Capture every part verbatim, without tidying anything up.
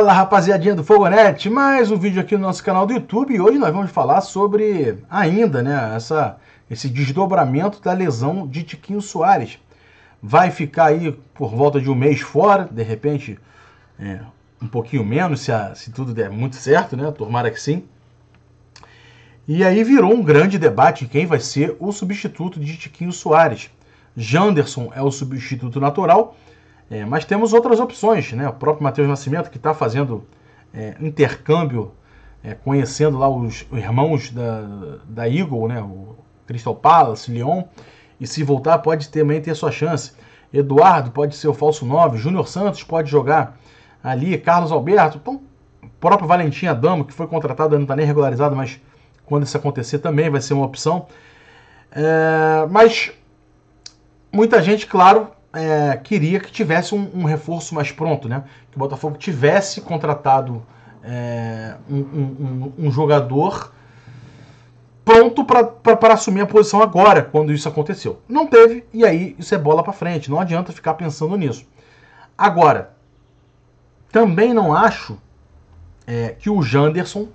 Fala, rapaziadinha do FogãoNET, mais um vídeo aqui no nosso canal do YouTube e hoje nós vamos falar sobre ainda, né, essa, esse desdobramento da lesão de Tiquinho Soares. Vai ficar aí por volta de um mês fora, de repente é, um pouquinho menos, se, a, se tudo der muito certo, né, tomara que sim. E aí virou um grande debate quem vai ser o substituto de Tiquinho Soares. Janderson é o substituto natural. É, mas temos outras opções, né? O próprio Matheus Nascimento, que está fazendo é, intercâmbio, é, conhecendo lá os irmãos da, da Eagle, né? O Crystal Palace, Lyon, e se voltar pode também ter sua chance. Eduardo pode ser o falso nove, Júnior Santos pode jogar ali, Carlos Alberto, então, o próprio Valentim Adamo, que foi contratado, não está nem regularizado, mas quando isso acontecer também vai ser uma opção. É, mas muita gente, claro... É, queria que tivesse um, um reforço mais pronto, né? Que o Botafogo tivesse contratado é, um, um, um, um jogador pronto para assumir a posição agora, quando isso aconteceu. Não teve, e aí isso é bola para frente, não adianta ficar pensando nisso. Agora, também não acho é, que o Janderson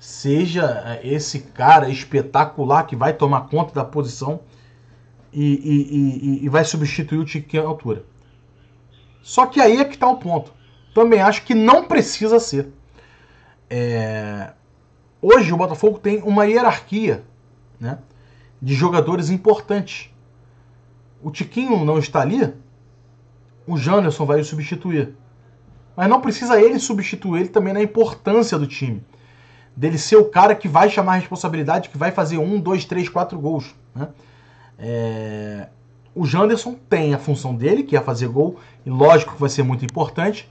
seja esse cara espetacular que vai tomar conta da posição E, e, e, e vai substituir o Tiquinho à altura. Só que aí é que está o ponto. Também acho que não precisa ser. É... Hoje o Botafogo tem uma hierarquia, né, de jogadores importantes. O Tiquinho não está ali, o Janderson vai o substituir. Mas não precisa ele substituir ele também na importância do time. Dele ser o cara que vai chamar a responsabilidade, que vai fazer um, dois, três, quatro gols, né? É, o Janderson tem a função dele, que é fazer gol, e lógico que vai ser muito importante,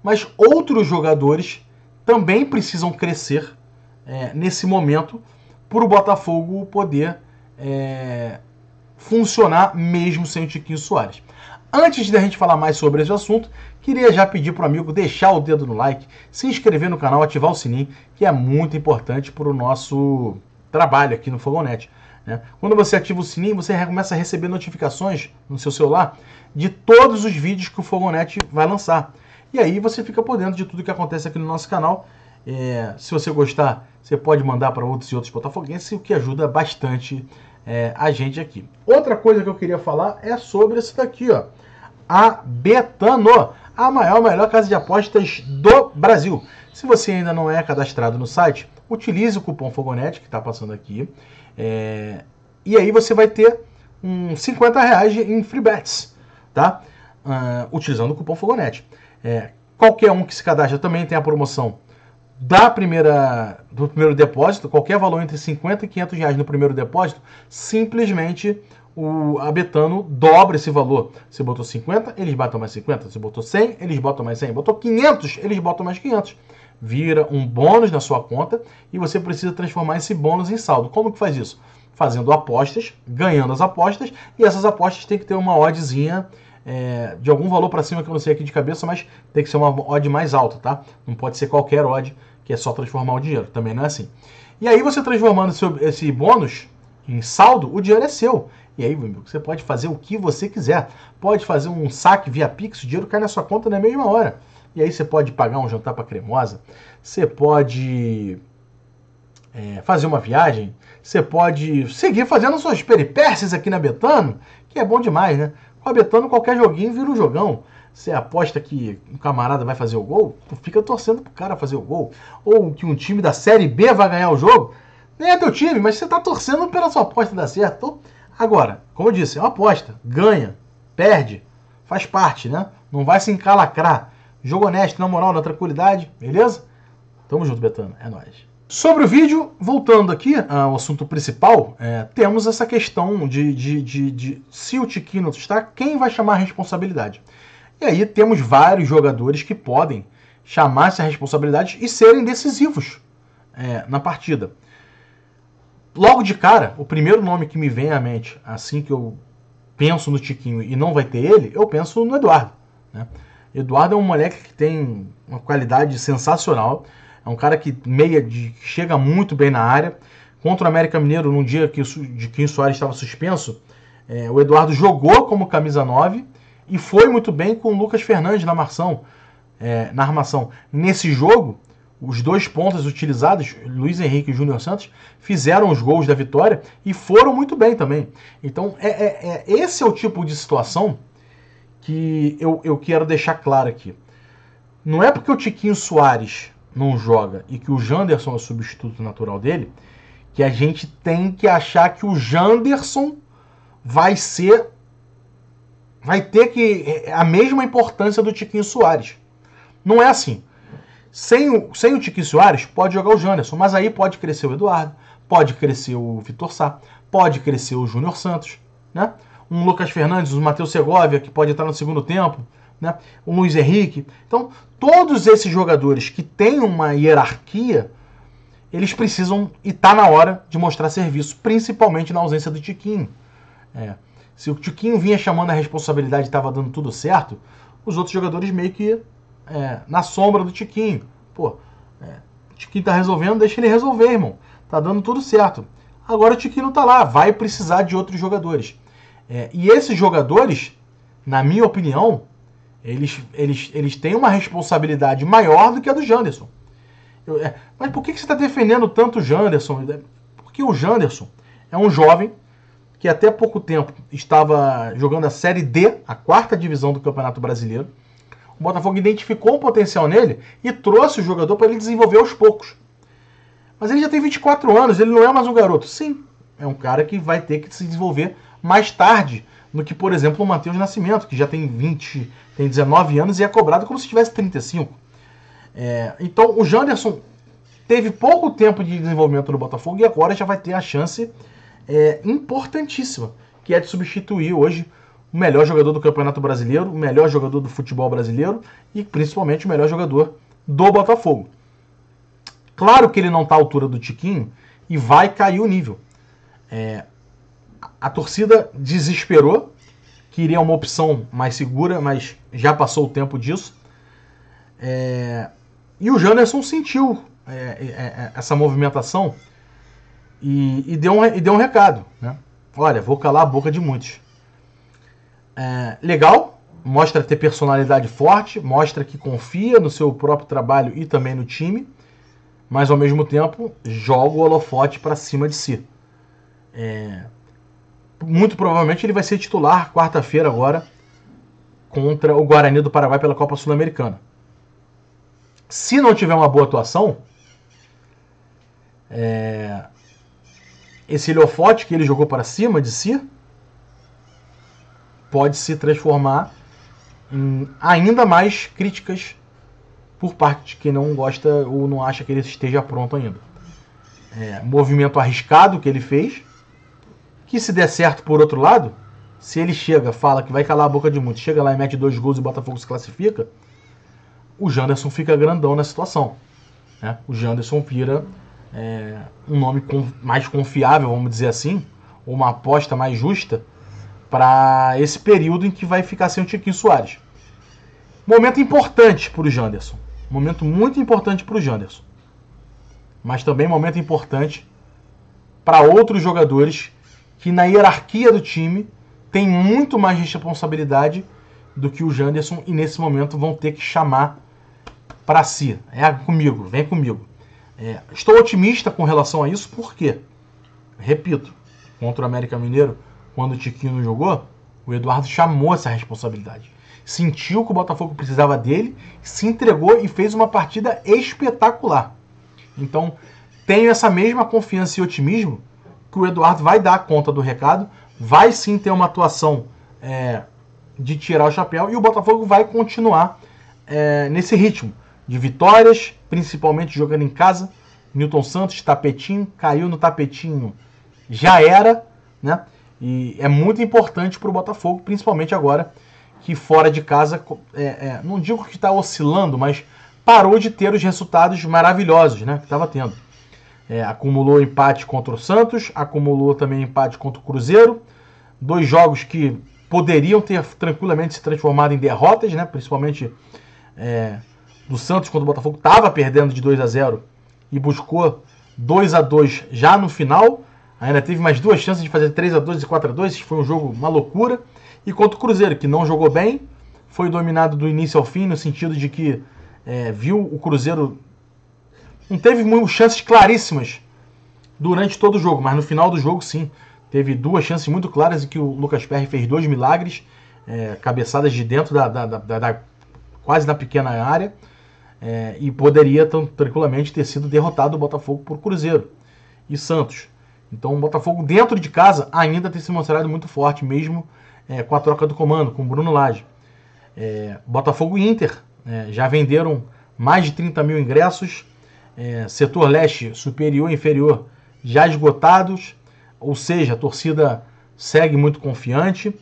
mas outros jogadores também precisam crescer é, nesse momento para o Botafogo poder é, funcionar mesmo sem o Tiquinho Soares. Antes de a gente falar mais sobre esse assunto, queria já pedir para o amigo deixar o dedo no like, se inscrever no canal, ativar o sininho, que é muito importante para o nosso trabalho aqui no FogãoNET. Quando você ativa o sininho, você começa a receber notificações no seu celular de todos os vídeos que o FogãoNET vai lançar. E aí você fica por dentro de tudo que acontece aqui no nosso canal. É, se você gostar, você pode mandar para outros e outros botafoguenses, o que ajuda bastante é, a gente aqui. Outra coisa que eu queria falar é sobre esse daqui, ó, a Betano, a maior, melhor casa de apostas do Brasil. Se você ainda não é cadastrado no site, utilize o cupom FogãoNET, que está passando aqui, é, e aí você vai ter um cinquenta reais em free bets, tá? Uh, utilizando o cupom FogãoNET. É, qualquer um que se cadastra também tem a promoção da primeira, do primeiro depósito, qualquer valor entre cinquenta e quinhentos reais no primeiro depósito, simplesmente o Betano dobra esse valor. Você botou cinquenta, eles botam mais cinquenta, você botou cem, eles botam mais cem, botou quinhentos, eles botam mais quinhentos. Vira um bônus na sua conta e você precisa transformar esse bônus em saldo. Como que faz isso? Fazendo apostas, ganhando as apostas, e essas apostas tem que ter uma oddzinha é, de algum valor para cima, que eu não sei aqui de cabeça, mas tem que ser uma odd mais alta, tá? Não pode ser qualquer odd, que é só transformar o dinheiro, também não é assim. E aí você transformando seu, esse bônus em saldo, o dinheiro é seu. E aí, meu amigo, você pode fazer o que você quiser. Pode fazer um saque via Pix, o dinheiro cai na sua conta na mesma hora. E aí você pode pagar um jantar para cremosa, você pode é, fazer uma viagem, você pode seguir fazendo suas peripécias aqui na Betano, que é bom demais, né? Com a Betano, qualquer joguinho vira um jogão. Você aposta que um camarada vai fazer o gol, tu fica torcendo pro cara fazer o gol. Ou que um time da Série B vai ganhar o jogo. Nem é teu time, mas você tá torcendo pela sua aposta dar certo. Agora, como eu disse, é uma aposta. Ganha, perde, faz parte, né? Não vai se encalacrar. Jogo honesto, na moral, na tranquilidade, beleza? Tamo junto, Betano, é nóis. Sobre o vídeo, voltando aqui ao assunto principal, é, temos essa questão de, de, de, de se o Tiquinho não está, quem vai chamar a responsabilidade? E aí temos vários jogadores que podem chamar essa responsabilidade e serem decisivos é, na partida. Logo de cara, o primeiro nome que me vem à mente, assim que eu penso no Tiquinho e não vai ter ele, eu penso no Eduardo, né? Eduardo é um moleque que tem uma qualidade sensacional, é um cara que meia de, chega muito bem na área. Contra o América Mineiro, num dia que o Tiquinho Soares estava suspenso, é, o Eduardo jogou como camisa nove e foi muito bem com o Lucas Fernandes na marcação. é, na armação. Nesse jogo, os dois pontas utilizados, Luiz Henrique e Júnior Santos, fizeram os gols da vitória e foram muito bem também. Então, é, é, é, esse é o tipo de situação que eu, eu quero deixar claro aqui. Não é porque o Tiquinho Soares não joga e que o Janderson é o substituto natural dele, que a gente tem que achar que o Janderson vai ser, vai ter que a mesma importância do Tiquinho Soares. Não é assim. Sem o, sem o Tiquinho Soares, pode jogar o Janderson, mas aí pode crescer o Eduardo, pode crescer o Vitor Sá, pode crescer o Júnior Santos, né? Um Lucas Fernandes, um Matheus Segovia, que pode entrar no segundo tempo, né? Um Luiz Henrique. Então, todos esses jogadores que têm uma hierarquia, eles precisam, e tá na hora, de mostrar serviço, principalmente na ausência do Tiquinho. É, se o Tiquinho vinha chamando a responsabilidade e estava dando tudo certo, os outros jogadores meio que é, na sombra do Tiquinho. Pô, é, o Tiquinho tá resolvendo, deixa ele resolver, irmão. Tá dando tudo certo. Agora o Tiquinho não tá lá, vai precisar de outros jogadores. É, e esses jogadores, na minha opinião, eles, eles, eles têm uma responsabilidade maior do que a do Janderson. Eu, é, mas por que, que você está defendendo tanto o Janderson? Porque o Janderson é um jovem que até pouco tempo estava jogando a Série D, a quarta divisão do Campeonato Brasileiro. O Botafogo identificou um potencial nele e trouxe o jogador para ele desenvolver aos poucos. Mas ele já tem vinte e quatro anos, ele não é mais um garoto. Sim, é um cara que vai ter que se desenvolver mais tarde do que, por exemplo, o Matheus Nascimento, que já tem vinte, tem dezenove anos e é cobrado como se tivesse trinta e cinco. É, então o Janderson teve pouco tempo de desenvolvimento no Botafogo e agora já vai ter a chance é, importantíssima, que é de substituir hoje o melhor jogador do Campeonato Brasileiro, o melhor jogador do futebol brasileiro e principalmente o melhor jogador do Botafogo. Claro que ele não está à altura do Tiquinho e vai cair o nível. É, a torcida desesperou, queria uma opção mais segura, mas já passou o tempo disso. É, e o Janderson sentiu é, é, essa movimentação e, e, deu um, e deu um recado, né? Olha, vou calar a boca de muitos. É, legal, mostra ter personalidade forte, mostra que confia no seu próprio trabalho e também no time, mas ao mesmo tempo joga o holofote para cima de si. É, muito provavelmente ele vai ser titular quarta-feira agora contra o Guarani do Paraguai pela Copa Sul-Americana. Se não tiver uma boa atuação, é... esse holofote que ele jogou para cima de si pode se transformar em ainda mais críticas por parte de quem não gosta ou não acha que ele esteja pronto ainda. É... Movimento arriscado que ele fez, que se der certo por outro lado, se ele chega, fala que vai calar a boca de muitos, chega lá e mete dois gols e o Botafogo se classifica, o Janderson fica grandão na situação, né? O Janderson vira é, um nome com, mais confiável, vamos dizer assim, ou uma aposta mais justa para esse período em que vai ficar sem o Tiquinho Soares. Momento importante para o Janderson, momento muito importante para o Janderson, mas também momento importante para outros jogadores que na hierarquia do time têm muito mais responsabilidade do que o Janderson e nesse momento vão ter que chamar para si. É comigo, vem comigo. É, estou otimista com relação a isso, porque, repito, contra o América Mineiro, quando o Tiquinho não jogou, o Eduardo chamou essa responsabilidade. Sentiu que o Botafogo precisava dele, se entregou e fez uma partida espetacular. Então, tenho essa mesma confiança e otimismo que o Eduardo vai dar conta do recado, vai sim ter uma atuação é, de tirar o chapéu e o Botafogo vai continuar é, nesse ritmo de vitórias, principalmente jogando em casa. Newton Santos, tapetinho, caiu no tapetinho, já era, né? E é muito importante para o Botafogo, principalmente agora que fora de casa, é, é, não digo que está oscilando, mas parou de ter os resultados maravilhosos, né, que estava tendo. É, acumulou empate contra o Santos, acumulou também empate contra o Cruzeiro, dois jogos que poderiam ter tranquilamente se transformado em derrotas, né? Principalmente é, do Santos, quando o Botafogo estava perdendo de dois a zero e buscou dois a dois já no final. Ainda teve mais duas chances de fazer três a dois e quatro a dois, foi um jogo, uma loucura. E contra o Cruzeiro, que não jogou bem, foi dominado do início ao fim, no sentido de que é, viu o Cruzeiro... Não teve muitas chances claríssimas durante todo o jogo, mas no final do jogo, sim. Teve duas chances muito claras em que o Lucas Perri fez dois milagres, é, cabeçadas de dentro da, da, da, da, da quase da pequena área, é, e poderia tão tranquilamente ter sido derrotado o Botafogo por Cruzeiro e Santos. Então o Botafogo dentro de casa ainda tem se mostrado muito forte, mesmo é, com a troca do comando, com o Bruno Lage. É, Botafogo e Inter é, já venderam mais de trinta mil ingressos, é, setor leste, superior e inferior já esgotados, ou seja, a torcida segue muito confiante,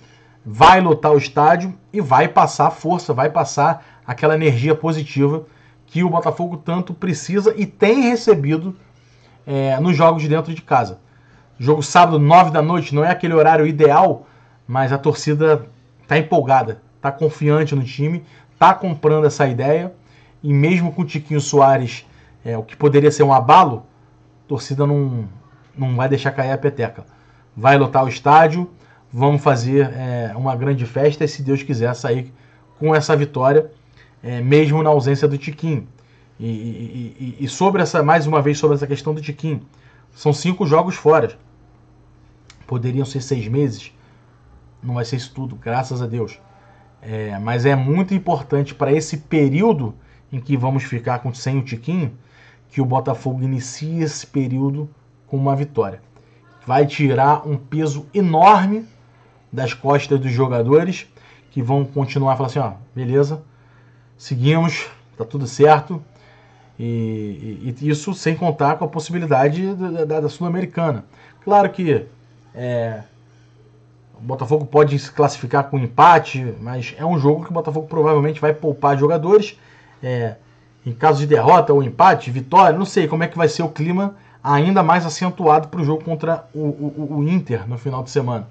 vai lotar o estádio e vai passar força, vai passar aquela energia positiva que o Botafogo tanto precisa e tem recebido é, nos jogos de dentro de casa. Jogo sábado, nove da noite, não é aquele horário ideal, mas a torcida está empolgada, está confiante no time, está comprando essa ideia, e mesmo com o Tiquinho Soares, é, o que poderia ser um abalo, a torcida não, não vai deixar cair a peteca. Vai lotar o estádio, vamos fazer é, uma grande festa e, se Deus quiser, sair com essa vitória, é, mesmo na ausência do Tiquinho. E, e, e, e sobre essa, mais uma vez, sobre essa questão do Tiquinho, são cinco jogos fora. Poderiam ser seis meses, não vai ser isso tudo, graças a Deus. É, mas é muito importante para esse período em que vamos ficar com, sem o Tiquinho, que o Botafogo inicie esse período com uma vitória. Vai tirar um peso enorme das costas dos jogadores, que vão continuar a falar assim, ó, beleza, seguimos, tá tudo certo. E, e isso sem contar com a possibilidade da, da, da Sul-Americana. Claro que é, o Botafogo pode se classificar com empate, mas é um jogo que o Botafogo provavelmente vai poupar jogadores. É, em caso de derrota ou empate, vitória, não sei como é que vai ser o clima ainda mais acentuado para o jogo contra o, o, o Inter no final de semana.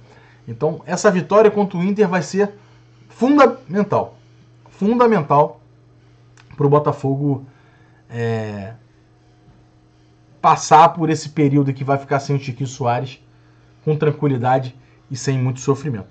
Então essa vitória contra o Inter vai ser fundamental, fundamental para o Botafogo é, passar por esse período que vai ficar sem o Tiquinho Soares com tranquilidade e sem muito sofrimento.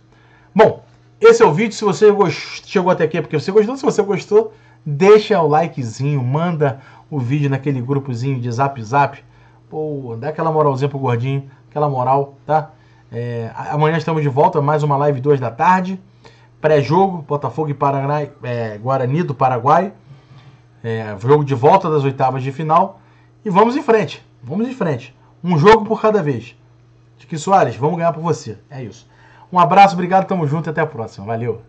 Bom, esse é o vídeo. Se você gost... chegou até aqui é porque você gostou. Se você gostou, deixa o likezinho, manda o vídeo naquele grupozinho de zap zap. Pô, dá aquela moralzinha pro gordinho, aquela moral, tá? É, amanhã estamos de volta, mais uma live duas da tarde. Pré-jogo, Botafogo e Paraná, é, Guarani do Paraguai. É, jogo de volta das oitavas de final. E vamos em frente, vamos em frente. Um jogo por cada vez. Tiquinho Soares, vamos ganhar por você. É isso. Um abraço, obrigado, tamo junto e até a próxima. Valeu!